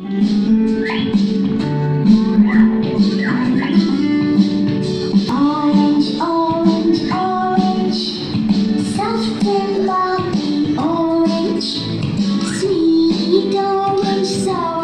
Sweet orange sauce.